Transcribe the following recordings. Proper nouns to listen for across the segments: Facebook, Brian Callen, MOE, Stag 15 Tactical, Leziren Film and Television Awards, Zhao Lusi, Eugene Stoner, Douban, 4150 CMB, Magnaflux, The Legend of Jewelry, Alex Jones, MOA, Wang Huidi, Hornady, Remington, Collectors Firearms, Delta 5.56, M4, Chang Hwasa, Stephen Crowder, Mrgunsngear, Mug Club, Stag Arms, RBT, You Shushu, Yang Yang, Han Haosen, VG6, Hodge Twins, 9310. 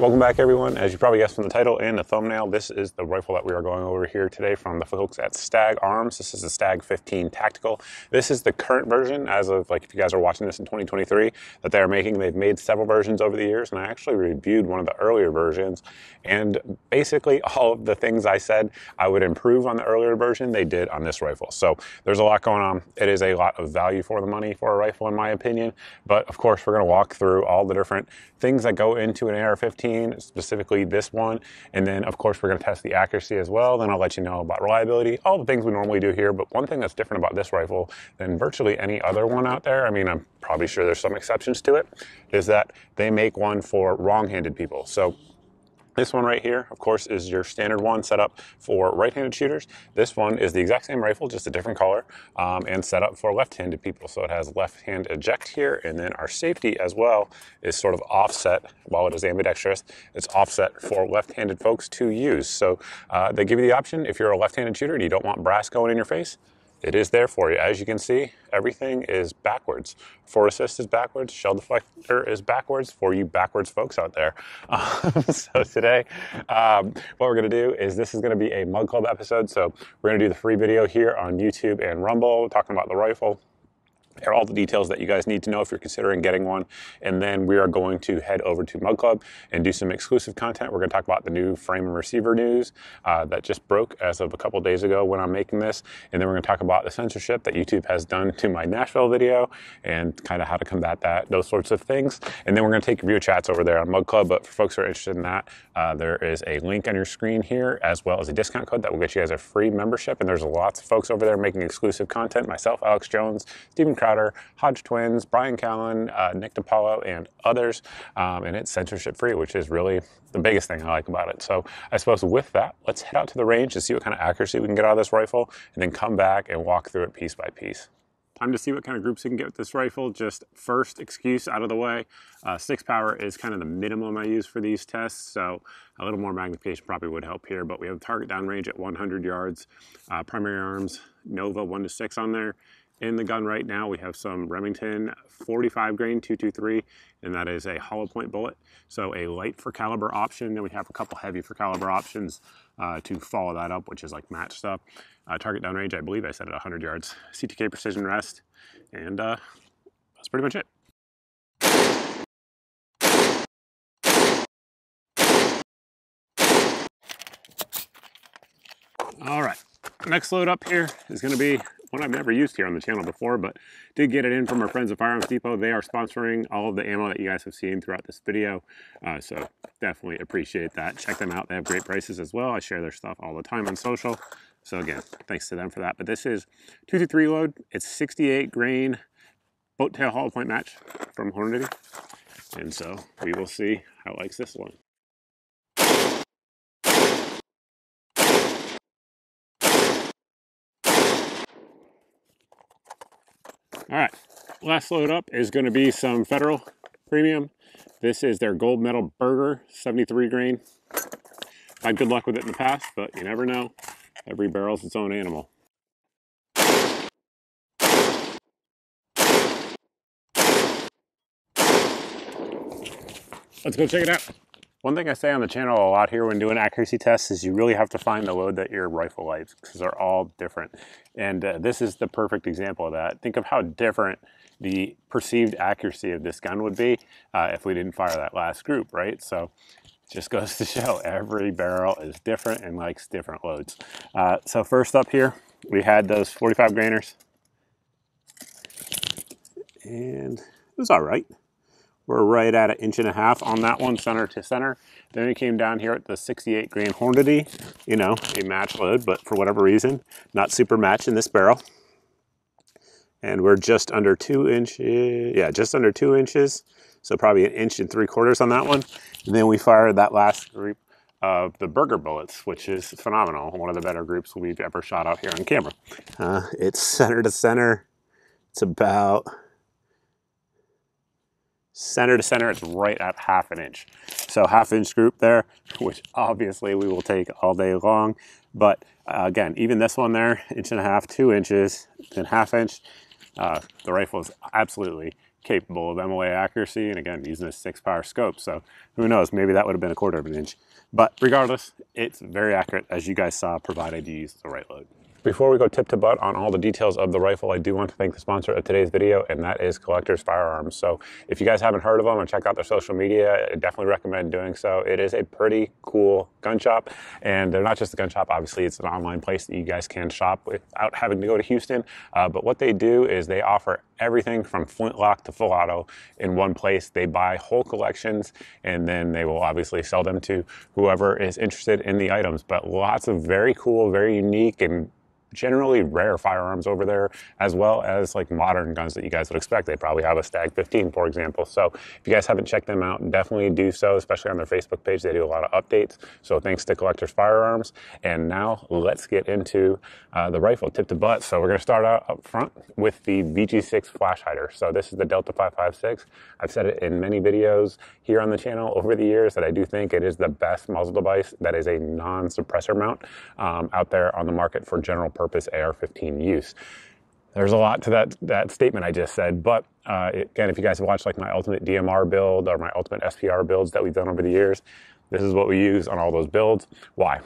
Welcome back, everyone. As you probably guessed from the title and the thumbnail, this is the rifle that we are going over here today from the folks at Stag Arms. This is the Stag 15 Tactical. This is the current version as of, like, if you guys are watching this in 2023, that they are making. They've made several versions over the years, and I actually reviewed one of the earlier versions, and basically all of the things I said I would improve on the earlier version, they did on this rifle. So there's a lot going on. It is a lot of value for the money for a rifle, in my opinion. But of course, we're going to walk through all the different things that go into an AR-15, specifically this one, and then of course we're going to test the accuracy as well. Then I'll let you know about reliability, all the things we normally do here. But one thing that's different about this rifle than virtually any other one out there, I mean, I'm probably sure there's some exceptions to it, is that they make one for wrong-handed people. So this one right here, of course, is your standard one set up for right-handed shooters. This one is the exact same rifle, just a different color, and set up for left-handed people. So it has left-hand eject here, and then our safety as well is sort of offset. While it is ambidextrous, it's offset for left-handed folks to use. So they give you the option if you're a left-handed shooter and you don't want brass going in your face. It is there for you. As you can see, everything is backwards. Forward assist is backwards. Shell deflector is backwards for you backwards folks out there. So today, what we're going to do is this is going to be a Mug Club episode. So we're going to do the free video here on YouTube and Rumble talking about the rifle, all the details that you guys need to know if you're considering getting one. And then we are going to head over to Mug Club and do some exclusive content. We're going to talk about the new frame and receiver news that just broke as of a couple days ago when I'm making this. And then we're going to talk about the censorship that YouTube has done to my Nashville video and kind of how to combat that, those sorts of things. And then we're going to take viewer chats over there on Mug Club. But for folks who are interested in that, there is a link on your screen here as well as a discount code that will get you guys a free membership. And there's lots of folks over there making exclusive content. Myself, Alex Jones, Stephen Crowder, Hodge Twins, Brian Callen, Nick DiPaolo, and others, and it's censorship-free, which is really the biggest thing I like about it. So I suppose with that, let's head out to the range to see what kind of accuracy we can get out of this rifle, and then come back and walk through it piece by piece. Time to see what kind of groups you can get with this rifle. Just first excuse out of the way, 6 power is kind of the minimum I use for these tests, so a little more magnification probably would help here. But we have a target down range at 100 yards, primary arms, Nova 1-6 on there. In the gun right now, we have some Remington 45 grain 223, and that is a hollow point bullet. So a light for caliber option. Then we have a couple heavy for caliber options to follow that up, which is like match stuff. Target downrange, I believe I said at 100 yards. CTK precision rest, and that's pretty much it. All right, next load up here is gonna be one I've never used here on the channel before, but did get it in from our friends at Firearms Depot. They are sponsoring all of the ammo that you guys have seen throughout this video, so definitely appreciate that. Check them out. They have great prices as well. I share their stuff all the time on social, so again, thanks to them for that. But this is 223 load. It's 68 grain boat tail hollow point match from Hornady, and so we will see how it likes this one. All right, last load up is going to be some Federal Premium. This is their Gold Medal Burger, 73 grain. I had good luck with it in the past, but you never know. Every barrel's its own animal. Let's go check it out. One thing I say on the channel a lot here when doing accuracy tests is you really have to find the load that your rifle likes, because they're all different. And this is the perfect example of that. Think of how different the perceived accuracy of this gun would be if we didn't fire that last group, right? So just goes to show every barrel is different and likes different loads. So first up here, we had those 45 grainers. And it was all right. We're right at 1.5 inches on that one, center to center. Then we came down here at the 68 grain Hornady, you know, a match load, but for whatever reason, not super match in this barrel. And we're just under 2 inches, yeah, just under 2 inches. So probably 1.75 inches on that one. And then we fired that last group of the burger bullets, which is phenomenal. One of the better groups we've ever shot out here on camera. It's center to center. It's about center to center, it's right at 1/2 inch. So 1/2 inch group there, which obviously we will take all day long. But again, even this one there, 1.5 inches, 2 inches, then 1/2 inch, the rifle is absolutely capable of MOA accuracy, and again, using a 6-power scope, so who knows, maybe that would have been 1/4 of an inch. But regardless, it's very accurate, as you guys saw, provided you use the right load. Before we go tip to butt on all the details of the rifle, I do want to thank the sponsor of today's video, and that is Collectors Firearms. So if you guys haven't heard of them and check out their social media, I definitely recommend doing so. It is a pretty cool gun shop, and they're not just a gun shop, obviously. It's an online place that you guys can shop without having to go to Houston. But what they do is they offer everything from flintlock to full auto in one place. They buy whole collections, and then they will obviously sell them to whoever is interested in the items. But lots of very cool, very unique, and generally rare firearms over there, as well as like modern guns that you guys would expect. They probably have a Stag 15, for example. So if you guys haven't checked them out, definitely do so, especially on their Facebook page. They do a lot of updates. So thanks to Collectors Firearms. And now let's get into the rifle tip to butt. So we're going to start out up front with the VG6 flash hider. So this is the Delta 5.56. I've said it in many videos here on the channel over the years that I do think it is the best muzzle device that is a non-suppressor mount out there on the market for general purpose AR-15 use. There's a lot to that statement I just said, but again, if you guys have watched like my ultimate DMR build or my ultimate SPR builds that we've done over the years, this is what we use on all those builds. Why?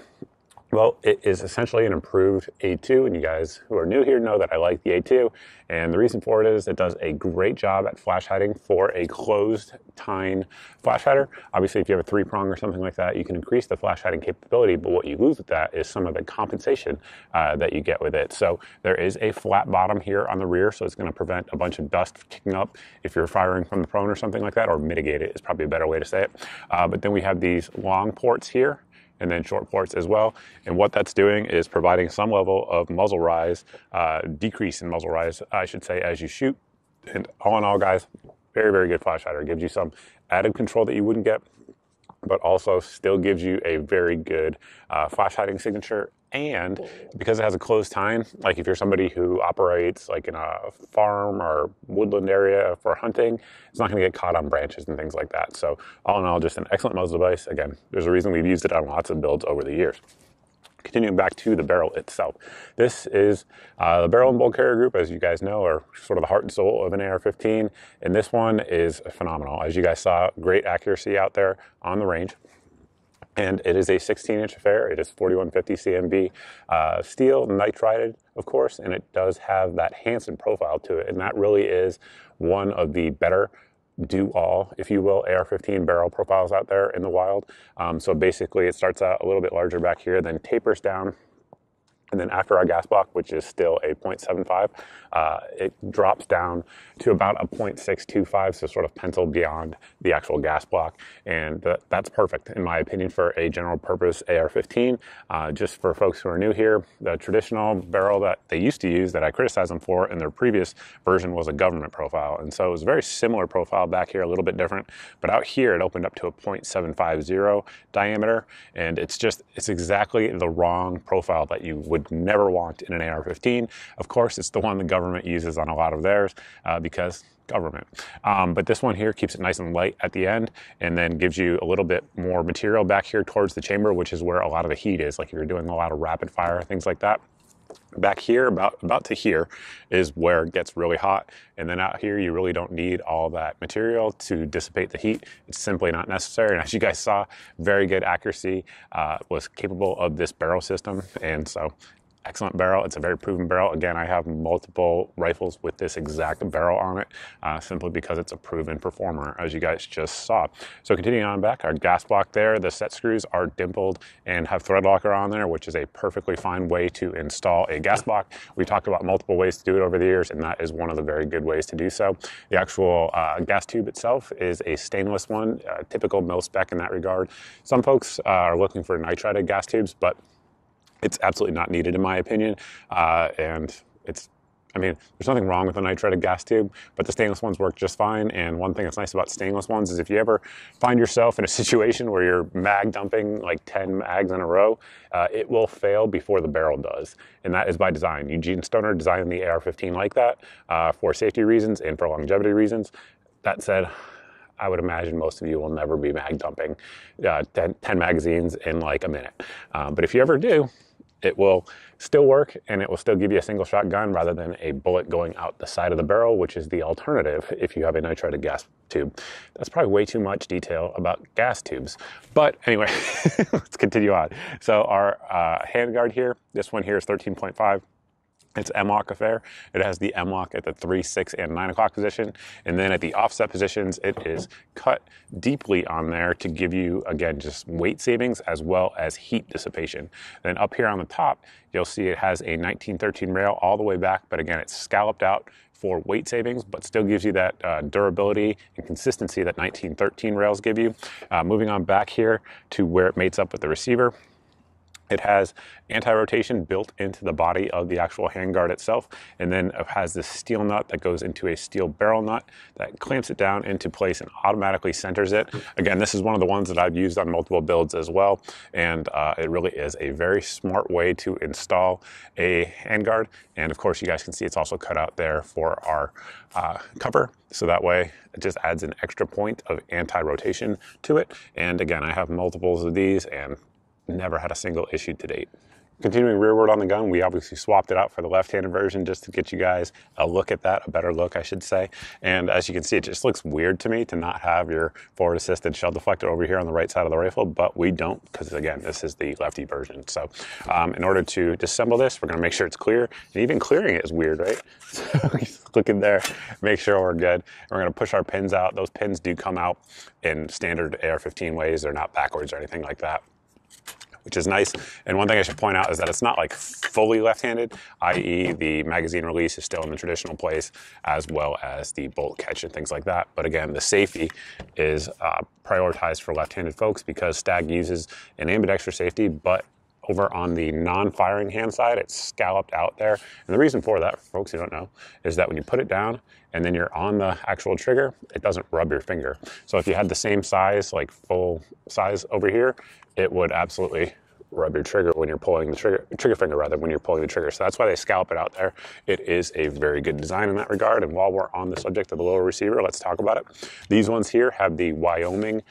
Well, it is essentially an improved A2, and you guys who are new here know that I like the A2, and the reason for it is it does a great job at flash hiding for a closed tine flash hider. Obviously, if you have a 3-prong or something like that, you can increase the flash hiding capability, but what you lose with that is some of the compensation that you get with it. So there is a flat bottom here on the rear, so it's going to prevent a bunch of dust from kicking up if you're firing from the prone or something like that, or mitigate it is probably a better way to say it. But then we have these long ports here, and then short ports as well. And what that's doing is providing some level of muzzle rise, decrease in muzzle rise, I should say, as you shoot. And all in all, guys, very, very good flash hider. It gives you some added control that you wouldn't get, but also still gives you a very good flash hiding signature. And because it has a closed tine, like if you're somebody who operates like in a farm or woodland area for hunting, it's not going to get caught on branches and things like that. So all in all, just an excellent muzzle device. Again, there's a reason we've used it on lots of builds over the years. Continuing back to the barrel itself. This is the barrel and bolt carrier group, as you guys know, are sort of the heart and soul of an AR-15. And this one is phenomenal. As you guys saw, great accuracy out there on the range. And it is a 16-inch affair. It is 4150 CMB steel, nitrided, of course, and it does have that Hanson profile to it. And that really is one of the better do-all, if you will, AR-15 barrel profiles out there in the wild. So basically, it starts out a little bit larger back here, then tapers down. And then after our gas block, which is still a 0.75, it drops down to about a 0.625, so sort of pencil beyond the actual gas block. And that's perfect, in my opinion, for a general purpose AR-15. Just for folks who are new here, the traditional barrel that they used to use that I criticized them for in their previous version was a government profile. And so it was a very similar profile back here, a little bit different. But out here, it opened up to a 0.750 diameter. And it's exactly the wrong profile that you would never want in an AR-15. Of course, it's the one the government uses on a lot of theirs because government. But this one here keeps it nice and light at the end, and then gives you a little bit more material back here towards the chamber, which is where a lot of the heat is. Like if you're doing a lot of rapid fire, things like that. Back here, about to here, is where it gets really hot. And then out here, you really don't need all that material to dissipate the heat. It's simply not necessary. And as you guys saw, very good accuracy was capable of this barrel system. And so, excellent barrel. It's a very proven barrel. Again, I have multiple rifles with this exact barrel on it, simply because it's a proven performer, as you guys just saw. So continuing on back, our gas block there, the set screws are dimpled and have thread locker on there, which is a perfectly fine way to install a gas block. We talked about multiple ways to do it over the years, and that is one of the very good ways to do so. The actual gas tube itself is a stainless one, typical mil spec in that regard. Some folks are looking for nitrided gas tubes, but it's absolutely not needed, in my opinion, and I mean, there's nothing wrong with a nitrided gas tube, but the stainless ones work just fine. And one thing that's nice about stainless ones is if you ever find yourself in a situation where you're mag dumping like 10 mags in a row, it will fail before the barrel does. And that is by design. Eugene Stoner designed the AR-15 like that for safety reasons and for longevity reasons. That said, I would imagine most of you will never be mag dumping 10 magazines in like a minute. But if you ever do, it will still work and it will still give you a single shot gun rather than a bullet going out the side of the barrel, which is the alternative if you have a nitrited gas tube. That's probably way too much detail about gas tubes. But anyway, let's continue on. So our handguard here, this one here is 13.5. It's MOC affair. It has the MOC at the 3, 6, and 9 o'clock position. And then at the offset positions, it is cut deeply on there to give you, again, just weight savings as well as heat dissipation. Then up here on the top, you'll see it has a 1913 rail all the way back, but again, it's scalloped out for weight savings, but still gives you that durability and consistency that 1913 rails give you. Moving on back here to where it mates up with the receiver. It has anti-rotation built into the body of the actual handguard itself, and then it has this steel nut that goes into a steel barrel nut that clamps it down into place and automatically centers it. Again, this is one of the ones that I've used on multiple builds as well, and it really is a very smart way to install a handguard. And of course, you guys can see it's also cut out there for our cover, so that way it just adds an extra point of anti-rotation to it. And again, I have multiples of these and never had a single issue to date. Continuing rearward on the gun, we obviously swapped it out for the left-handed version just to get you guys a look at that, a better look I should say. And as you can see, it just looks weird to me to not have your forward assisted shell deflector over here on the right side of the rifle, but we don't, because again, this is the lefty version. So in order to disassemble this, we're going to make sure it's clear, and even clearing it is weird, right? So look in there, make sure we're good. We're going to push our pins out. Those pins do come out in standard AR-15 ways. They're not backwards or anything like that, which is nice. And one thing I should point out is that it's not like fully left-handed, i.e. the magazine release is still in the traditional place, as well as the bolt catch and things like that. But again, the safety is prioritized for left-handed folks because Stag uses an ambidextrous safety, but over on the non-firing hand side, it's scalloped out there. And the reason for that, for folks who don't know, is that when you put it down and then you're on the actual trigger, it doesn't rub your finger. So if you had the same size, like full size over here, it would absolutely rub your trigger when you're pulling the trigger finger rather, when you're pulling the trigger. So that's why they scallop it out there. It is a very good design in that regard. And while we're on the subject of the lower receiver, let's talk about it. These ones here have the Wyoming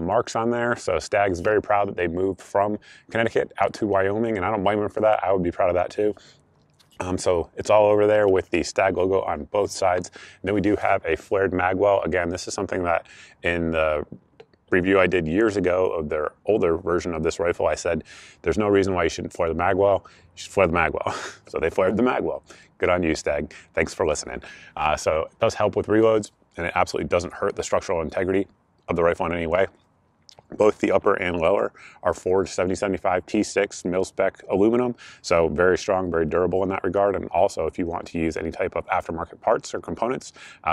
marks on there. So Stag's very proud that they moved from Connecticut out to Wyoming, and I don't blame them for that. I would be proud of that too. So it's all over there with the Stag logo on both sides. And then we do have a flared magwell. Again, this is something that in the review I did years ago of their older version of this rifle, I said, there's no reason why you shouldn't flare the magwell. You should flare the magwell. So they flared the magwell. Good on you, Stag. Thanks for listening. So it does help with reloads, and it absolutely doesn't hurt the structural integrity of the rifle in any way. Both the upper and lower are forged 7075 T6 mil-spec aluminum, so very strong, very durable in that regard. And also, if you want to use any type of aftermarket parts or components,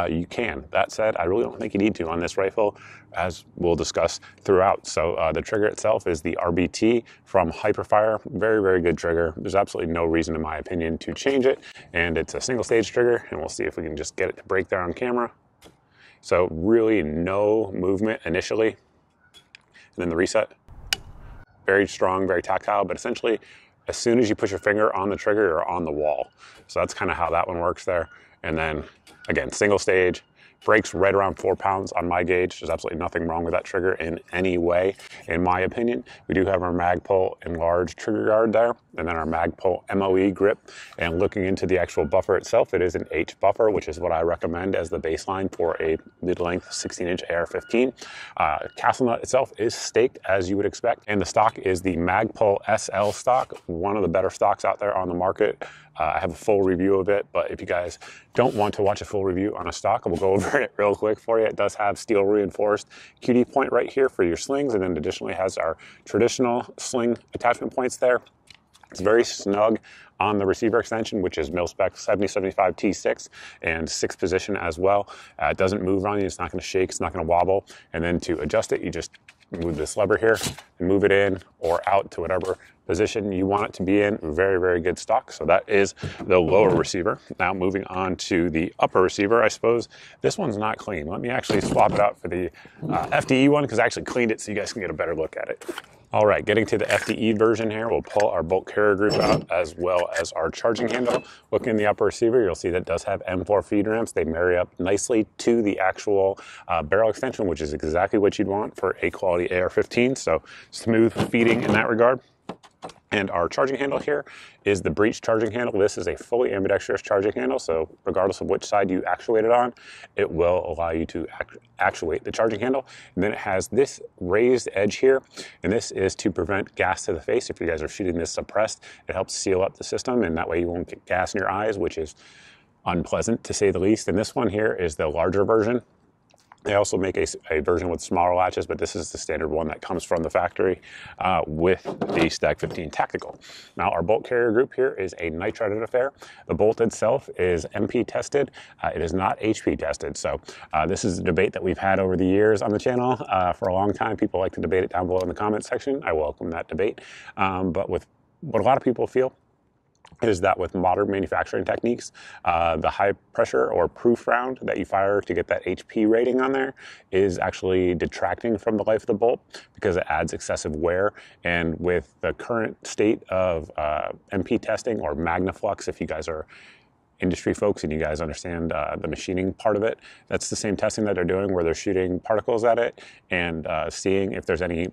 you can. That said, I really don't think you need to on this rifle, as we'll discuss throughout. So the trigger itself is the RBT from Hyperfire. Very, very good trigger. There's absolutely no reason, in my opinion, to change it. And it's a single-stage trigger, and we'll see if we can just get it to break there on camera. So really no movement initially. And then the reset, very strong, very tactile, but essentially as soon as you push your finger on the trigger, you're on the wall. So that's kind of how that one works there. And then again, single stage, breaks right around 4 pounds on my gauge. There's absolutely nothing wrong with that trigger in any way, in my opinion. We do have our Magpul enlarged trigger guard there, and then our Magpul MOE grip. And looking into the actual buffer itself, it is an H buffer, which is what I recommend as the baseline for a mid-length 16-inch AR-15. Castle nut itself is staked, as you would expect, and the stock is the Magpul SL stock, one of the better stocks out there on the market. I have a full review of it, but if you guys don't want to watch a full review on a stock, we'll go over it real quick for you. It does have steel reinforced QD point right here for your slings, and then additionally has our traditional sling attachment points there. It's very snug on the receiver extension, which is mil-spec 7075 T6 and 6 position as well. It doesn't move on you. It's not going to shake. It's not going to wobble. And then to adjust it, you just move this lever here and move it in or out to whatever position you want it to be in. Very, very good stock. So that is the lower receiver. Now moving on to the upper receiver, I suppose. This one's not clean. Let me actually swap it out for the FDE one, because I actually cleaned it so you guys can get a better look at it. All right, getting to the FDE version here, we'll pull our bolt carrier group out as well as our charging handle. Look in the upper receiver, you'll see that it does have M4 feed ramps. They marry up nicely to the actual barrel extension, which is exactly what you'd want for a quality AR-15. So smooth feeding in that regard. And our charging handle here is the breech charging handle. This is a fully ambidextrous charging handle, so regardless of which side you actuate it on, it will allow you to actuate the charging handle. And then it has this raised edge here, and this is to prevent gas to the face. If you guys are shooting this suppressed, it helps seal up the system, and that way you won't get gas in your eyes, which is unpleasant to say the least. And this one here is the larger version. They also make a version with smaller latches, but this is the standard one that comes from the factory with the Stag 15 Tactical. Now, our bolt carrier group here is a nitrited affair. The bolt itself is MP tested. It is not HP tested. So this is a debate that we've had over the years on the channel for a long time. People like to debate it down below in the comments section. I welcome that debate. But with what a lot of people feel is that with modern manufacturing techniques, the high pressure or proof round that you fire to get that HP rating on there is actually detracting from the life of the bolt because it adds excessive wear. And with the current state of MP testing or Magnaflux, if you guys are industry folks and you guys understand the machining part of it, that's the same testing that they're doing where they're shooting particles at it and seeing if there's any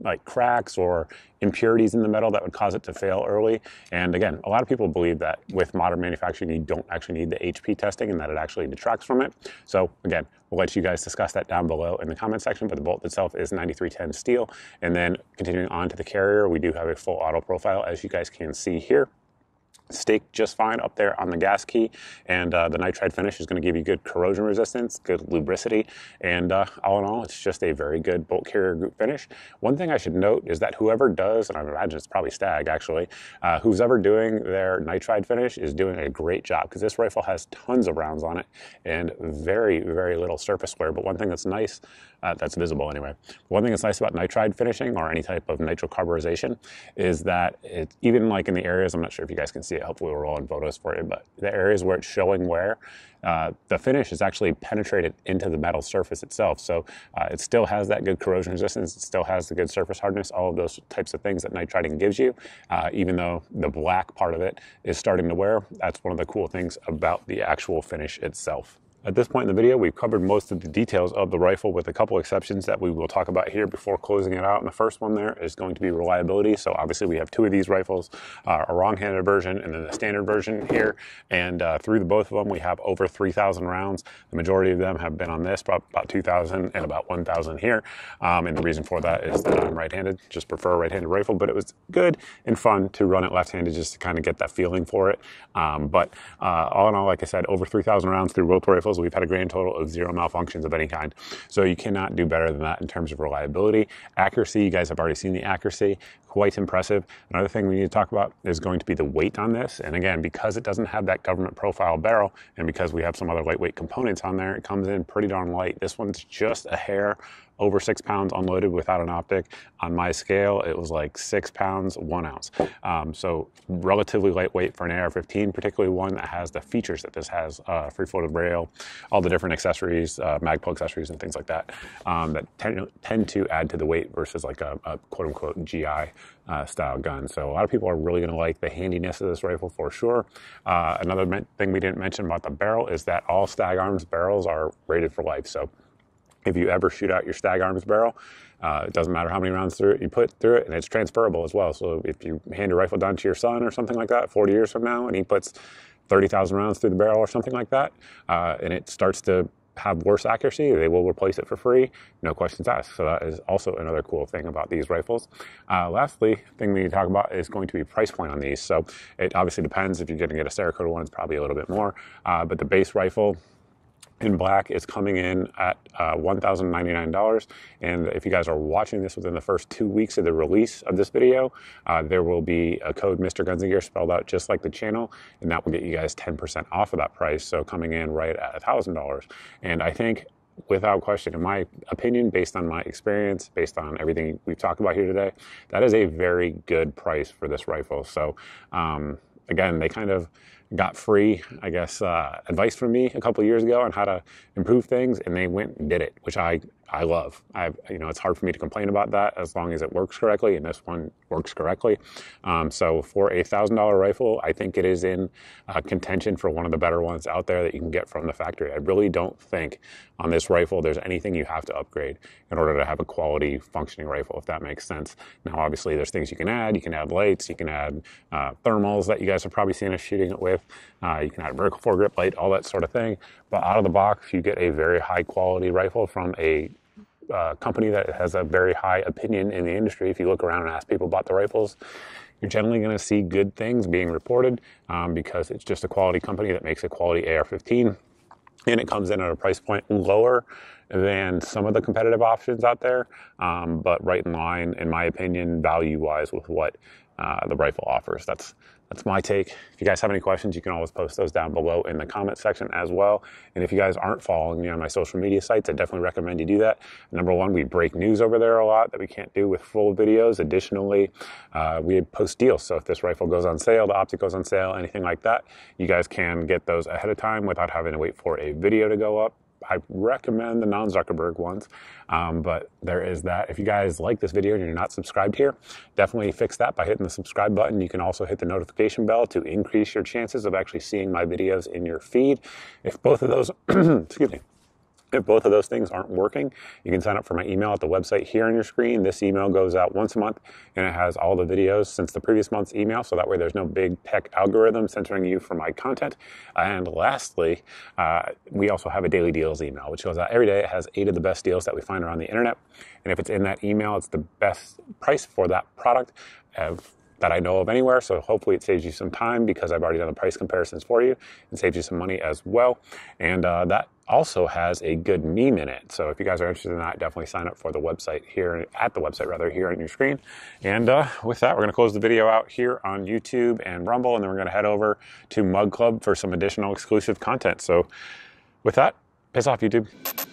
like cracks or impurities in the metal that would cause it to fail early. And again, a lot of people believe that with modern manufacturing, you don't actually need the HP testing and that it actually detracts from it. So again, we'll let you guys discuss that down below in the comment section, but the bolt itself is 9310 steel. And then continuing on to the carrier, we do have a full auto profile, as you guys can see here. Staked just fine up there on the gas key, and the nitride finish is going to give you good corrosion resistance, good lubricity, and all in all, it's just a very good bolt carrier group finish. One thing I should note is that whoever does, and I imagine it's probably Stag actually, who's ever doing their nitride finish is doing a great job, because this rifle has tons of rounds on it and very, very little surface wear. But one thing that's nice, that's visible anyway, one thing that's nice about nitride finishing or any type of nitrocarburization is that it's even like in the areas, I'm not sure if you guys can see it, hopefully we're rolling photos for you, but the areas where it's showing wear, the finish is actually penetrated into the metal surface itself. So it still has that good corrosion resistance, it still has the good surface hardness, all of those types of things that nitriding gives you, even though the black part of it is starting to wear. That's one of the cool things about the actual finish itself. At this point in the video, we've covered most of the details of the rifle with a couple exceptions that we will talk about here before closing it out. And the first one there is going to be reliability. So obviously we have two of these rifles, a wrong-handed version and then the standard version here. And through the both of them, we have over 3,000 rounds. The majority of them have been on this, about 2,000 and about 1,000 here. And the reason for that is that I'm right-handed, just prefer a right-handed rifle, but it was good and fun to run it left-handed just to kind of get that feeling for it. All in all, like I said, over 3,000 rounds through both rifles. We've had a grand total of 0 malfunctions of any kind. So you cannot do better than that in terms of reliability. Accuracy, you guys have already seen the accuracy, quite impressive. Another thing we need to talk about is going to be the weight on this. And again, because it doesn't have that government profile barrel and because we have some other lightweight components on there, it comes in pretty darn light. This one's just a hair over 6 pounds unloaded without an optic. On my scale, it was like 6 pounds, 1 ounce. So relatively lightweight for an AR-15, particularly one that has the features that this has, free-floated rail, all the different accessories, Magpul accessories and things like that, that tend to add to the weight versus like a quote-unquote GI style gun. So a lot of people are really going to like the handiness of this rifle for sure. Another thing we didn't mention about the barrel is that all Stag Arms barrels are rated for life. So if you ever shoot out your Stag Arms barrel, it doesn't matter how many rounds through it you put through it, and it's transferable as well. So if you hand a rifle down to your son or something like that 40 years from now, and he puts 30,000 rounds through the barrel or something like that, and it starts to have worse accuracy, they will replace it for free, no questions asked. So that is also another cool thing about these rifles. Lastly, thing we need to talk about is going to be price point on these. So it obviously depends. If you're going to get a Cerakote one, it's probably a little bit more, but the base rifle in black is coming in at $1,099, and if you guys are watching this within the first 2 weeks of the release of this video, there will be a code Mr. Guns and Gear spelled out just like the channel, and that will get you guys 10% off of that price, so coming in right at $1,000. And I think without question, in my opinion, based on my experience, based on everything we've talked about here today, that is a very good price for this rifle. So again, they kind of got free, I guess, advice from me a couple years ago on how to improve things, and they went and did it, which I I love. You know, it's hard for me to complain about that as long as it works correctly, and this one works correctly. So for a $1,000 rifle, I think it is in contention for one of the better ones out there that you can get from the factory. I really don't think on this rifle there's anything you have to upgrade in order to have a quality functioning rifle, if that makes sense. Now, obviously, there's things you can add. You can add lights, you can add thermals that you guys have probably seen us shooting it with. You can add a vertical foregrip light, all that sort of thing. But out of the box, you get a very high quality rifle from a company that has a very high opinion in the industry. If you look around and ask people about the rifles, you're generally going to see good things being reported because it's just a quality company that makes a quality AR-15. And it comes in at a price point lower than some of the competitive options out there, but right in line, in my opinion, value-wise with what the rifle offers. That's my take. If you guys have any questions, you can always post those down below in the comment section as well. And if you guys aren't following me on my social media sites, I definitely recommend you do that. Number one, we break news over there a lot that we can't do with full videos. Additionally, we post deals. So if this rifle goes on sale, the optic goes on sale, anything like that, you guys can get those ahead of time without having to wait for a video to go up. I recommend the non-Zuckerberg ones, but there is that. If you guys like this video and you're not subscribed here, definitely fix that by hitting the subscribe button. You can also hit the notification bell to increase your chances of actually seeing my videos in your feed. If both of those, excuse me. If both of those things aren't working, you can sign up for my email at the website here on your screen. This email goes out once a month, and it has all the videos since the previous month's email, so that way there's no big tech algorithm censoring you for my content. And lastly, we also have a daily deals email, which goes out every day. It has 8 of the best deals that we find around the internet, and if it's in that email, it's the best price for that product that I know of anywhere. So hopefully it saves you some time because I've already done the price comparisons for you and saves you some money as well. And that also has a good meme in it. So if you guys are interested in that, definitely sign up for the website here, here on your screen. And with that, we're going to close the video out here on YouTube and Rumble, and then we're going to head over to Mug Club for some additional exclusive content. So with that, piss off, YouTube.